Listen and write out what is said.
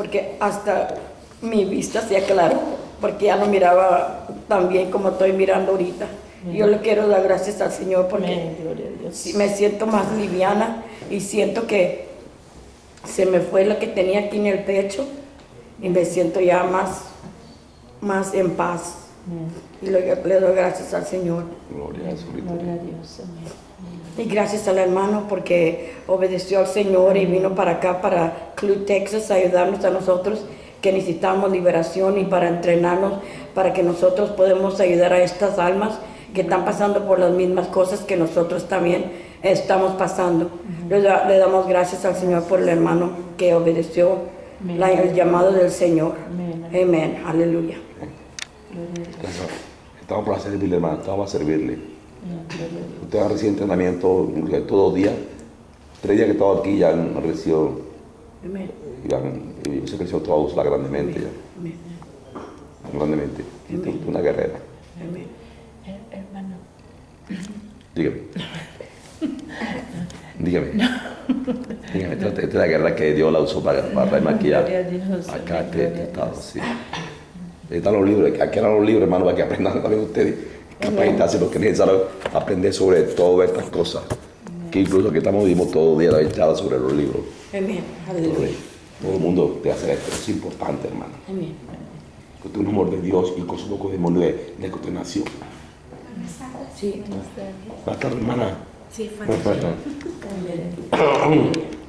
porque hasta mi vista se aclaró, porque ya no miraba tan bien como estoy mirando ahorita. Yo le quiero dar gracias al Señor porque me siento más liviana y siento que se me fue lo que tenía aquí en el pecho y me siento ya más en paz. Y le doy gracias al Señor. Gloria a su vida. Gloria a Dios. Y gracias al hermano porque obedeció al Señor y vino para acá, para Club Texas, a ayudarnos a nosotros que necesitamos liberación y para entrenarnos, para que nosotros podamos ayudar a estas almas que están pasando por las mismas cosas que nosotros también estamos pasando. Le damos gracias al Señor por el hermano que obedeció el llamado del Señor. Amén. Aleluya. Estamos para servirle, hermano. Estamos para servirle. Usted ha recibido entrenamiento todos los días. 3 días que he estado aquí ya han recibido. Y se creció todos grandemente. Ya. Grandemente. Una guerrera. Hermano. Dígame. Dígame. Dígame, esta es la guerra que Dios la usó para traerme aquí acá, este estado, sí. Están los libros, aquí eran los libros, hermano, para que aprendan también ustedes, capacitarse, porque es necesario aprender sobre todas estas cosas, que incluso que estamos vivimos todos los días la echada sobre los libros. Amén. Todo el mundo te hace esto, es importante, hermano. Amén. Con tu amor de Dios y con su poco demonio de condenación. Sí, buenas tardes. Buenas tardes, hermana. Sí, buenas tardes.